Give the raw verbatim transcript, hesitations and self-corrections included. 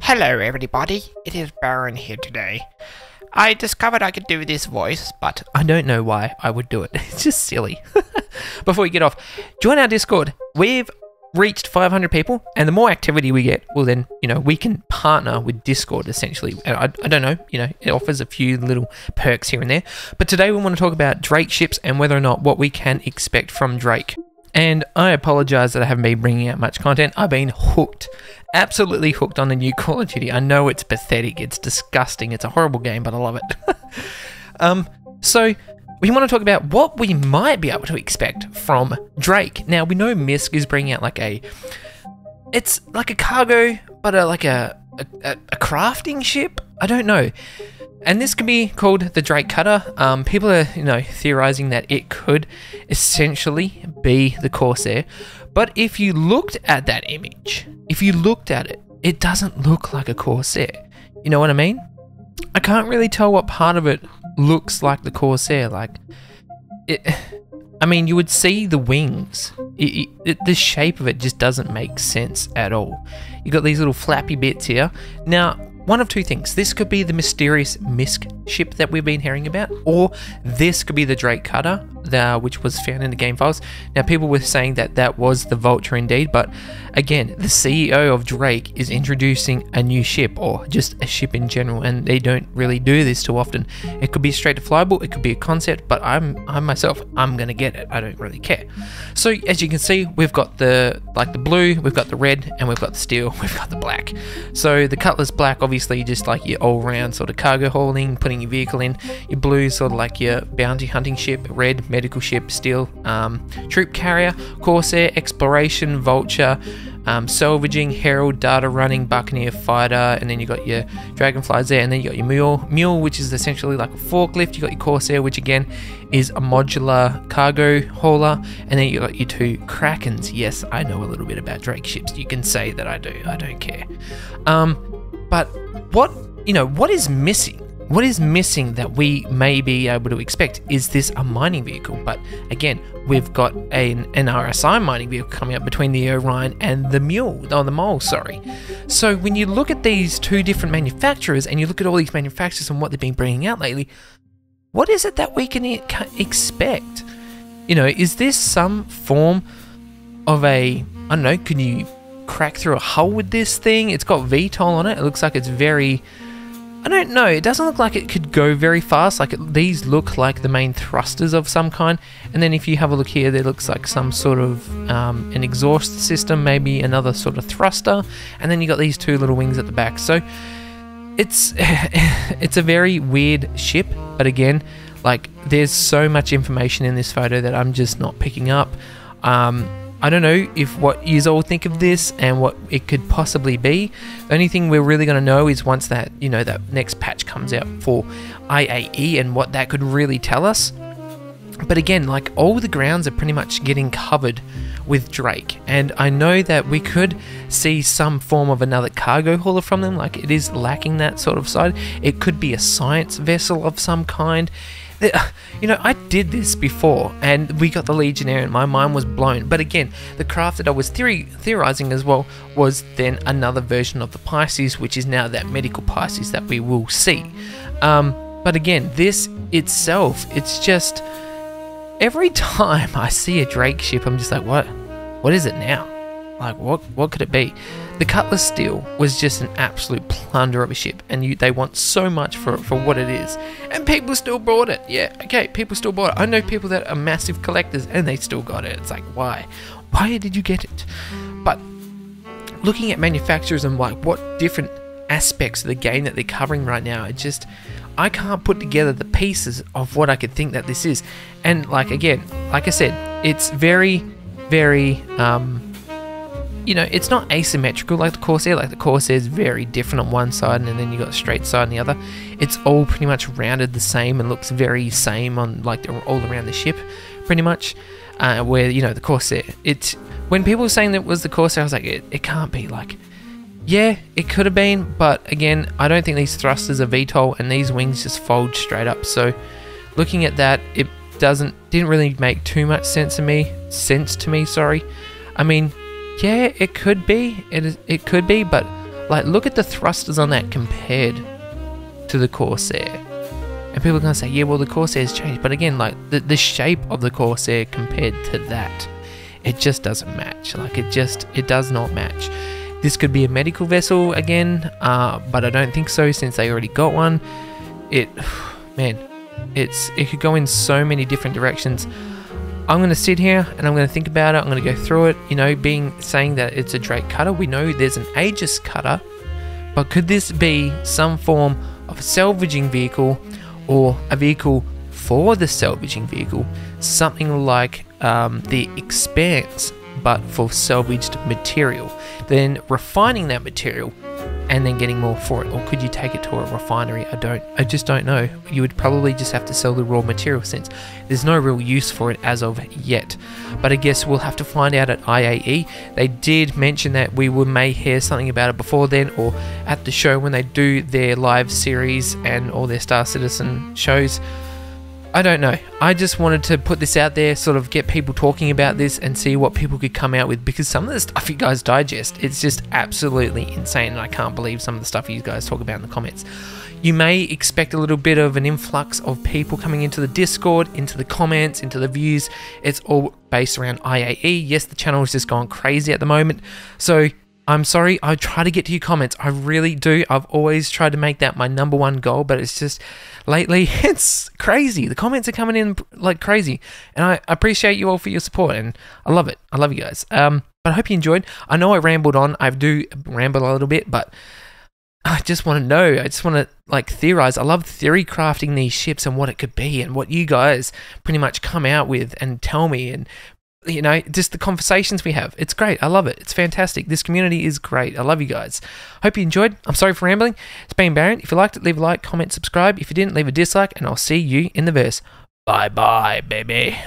Hello everybody, it is Baron here today. I discovered I could do this voice, but I don't know why I would do it. It's just silly. Before we get off, join our Discord. We've reached five hundred people, and the more activity we get, well then, you know, we can partner with Discord essentially. I, I don't know, you know, it offers a few little perks here and there. But today we want to talk about Drake ships and whether or not what we can expect from Drake. And I apologize that I haven't been bringing out much content. I've been hooked, absolutely hooked on the new Call of Duty. I know it's pathetic, it's disgusting, it's a horrible game, but I love it. um, so we want to talk about what we might be able to expect from Drake. Now we know MISC is bringing out like a, it's like a cargo, but a, like a, a, a crafting ship? I don't know. And this can be called the Drake Cutter. Um, people are, you know, theorizing that it could essentially be the Corsair. But if you looked at that image, if you looked at it, it doesn't look like a Corsair. You know what I mean? I can't really tell what part of it looks like the Corsair. Like, it, I mean, you would see the wings. It, it, the shape of it just doesn't make sense at all. You've got these little flappy bits here. Now, one of two things. This could be the mysterious MISC ship that we've been hearing about, or this could be the Drake Cutter, the, which was found in the game files. Now, people were saying that that was the Vulture indeed, but again, the C E O of Drake is introducing a new ship, or just a ship in general, and they don't really do this too often. It could be straight to flyable, it could be a concept, but I'm, I myself, I'm gonna get it. I don't really care. So, as you can see, we've got the, like the blue, we've got the red, and we've got the steel, we've got the black. So, the Cutlass Black, obviously, Obviously, just like your all-round sort of cargo hauling, putting your vehicle in. Your blue, sort of like your bounty hunting ship. Red, medical ship. Steel, um, troop carrier. Corsair, exploration, vulture, um, salvaging, herald, data running, buccaneer, fighter. And then you got your dragonflies there. And then you got your mule, mule, which is essentially like a forklift. You got your Corsair, which again is a modular cargo hauler. And then you got your two Krakens. Yes, I know a little bit about Drake ships. You can say that I do. I don't care. Um, but what, you know, what is missing? What is missing that we may be able to expect? Is this a mining vehicle? But again, we've got an, an R S I mining vehicle coming up between the Orion and the Mule, oh, the Mole, sorry. So when you look at these two different manufacturers and you look at all these manufacturers and what they've been bringing out lately, what is it that we can expect? You know, is this some form of a, I don't know, can you crack through a hull with this thing? It's got V TOL on it. It looks like it's very, I don't know, it doesn't look like it could go very fast. Like it, these look like the main thrusters of some kind. And then if you have a look here, there looks like some sort of um, an exhaust system, maybe another sort of thruster. And then you got these two little wings at the back. So it's it's a very weird ship. But again, like there's so much information in this photo that I'm just not picking up. Um, I don't know if what you all think of this and what it could possibly be. The only thing we're really going to know is once that, you know, that next patch comes out for I A E and what that could really tell us. But again, like all the grounds are pretty much getting covered with Drake. And I know that we could see some form of another cargo hauler from them. Like it is lacking that sort of side. It could be a science vessel of some kind. You know, I did this before and we got the Legionnaire and my mind was blown. But again, the craft that I was theory theorizing as well was then another version of the Pisces, which is now that medical Pisces that we will see. Um, but again, this itself, it's just every time I see a Drake ship, I'm just like, what? What is it now? Like, what, what could it be? The Cutlass Steel was just an absolute plunder of a ship, and you, they want so much for for what it is. And people still bought it. Yeah, okay, people still bought it. I know people that are massive collectors, and they still got it. It's like, why? Why did you get it? But looking at manufacturers and like what different aspects of the game that they're covering right now, it just, I can't put together the pieces of what I could think that this is. And like, again, like I said, it's very, very... Um, you know, it's not asymmetrical like the Corsair. Like the Corsair is very different on one side, and then you got a straight side on the other. It's all pretty much rounded the same and looks very same on like all around the ship, pretty much. Uh, where, you know, the Corsair, it's, when people were saying that it was the Corsair, I was like, it, it can't be. Like, yeah, it could have been, but again, I don't think these thrusters are V TOL, and these wings just fold straight up. So, looking at that, it doesn't didn't really make too much sense to me. Sense to me, sorry. I mean, yeah, it could be. It is. It could be. But like, look at the thrusters on that compared to the Corsair. And people are gonna say, yeah, well, the Corsair's changed. But again, like the the shape of the Corsair compared to that, it just doesn't match. Like it just it does not match. This could be a medical vessel again, uh, but I don't think so since they already got one. It, man, it's it could go in so many different directions. I'm gonna sit here and I'm gonna think about it. I'm gonna go through it. You know, being saying that it's a Drake cutter, we know there's an Aegis cutter, but could this be some form of a salvaging vehicle or a vehicle for the salvaging vehicle? Something like um, the Expanse, but for salvaged material, then refining that material and then getting more for it. Or could you take it to a refinery? I don't, I just don't know. You would probably just have to sell the raw material since there's no real use for it as of yet. But I guess we'll have to find out at I A E. They did mention that we may hear something about it before then or at the show when they do their live series and all their Star Citizen shows. I don't know. I just wanted to put this out there, sort of get people talking about this and see what people could come out with, because some of the stuff you guys digest, it's just absolutely insane, and I can't believe some of the stuff you guys talk about in the comments. You may expect a little bit of an influx of people coming into the Discord, into the comments, into the views. It's all based around I A E. Yes, the channel is just going crazy at the moment. So I'm sorry, I try to get to your comments. I really do. I've always tried to make that my number one goal, but it's just lately it's crazy. The comments are coming in like crazy, and I appreciate you all for your support, and I love it. I love you guys. Um, but I hope you enjoyed. I know I rambled on. I do ramble a little bit, but I just want to know. I just want to like theorize. I love theory crafting these ships and what it could be and what you guys pretty much come out with and tell me, and you know, just the conversations we have. It's great. I love it. It's fantastic. This community is great. I love you guys. Hope you enjoyed. I'm sorry for rambling. It's been Baron. If you liked it, leave a like, comment, subscribe. If you didn't, leave a dislike, and I'll see you in the verse. Bye-bye, baby.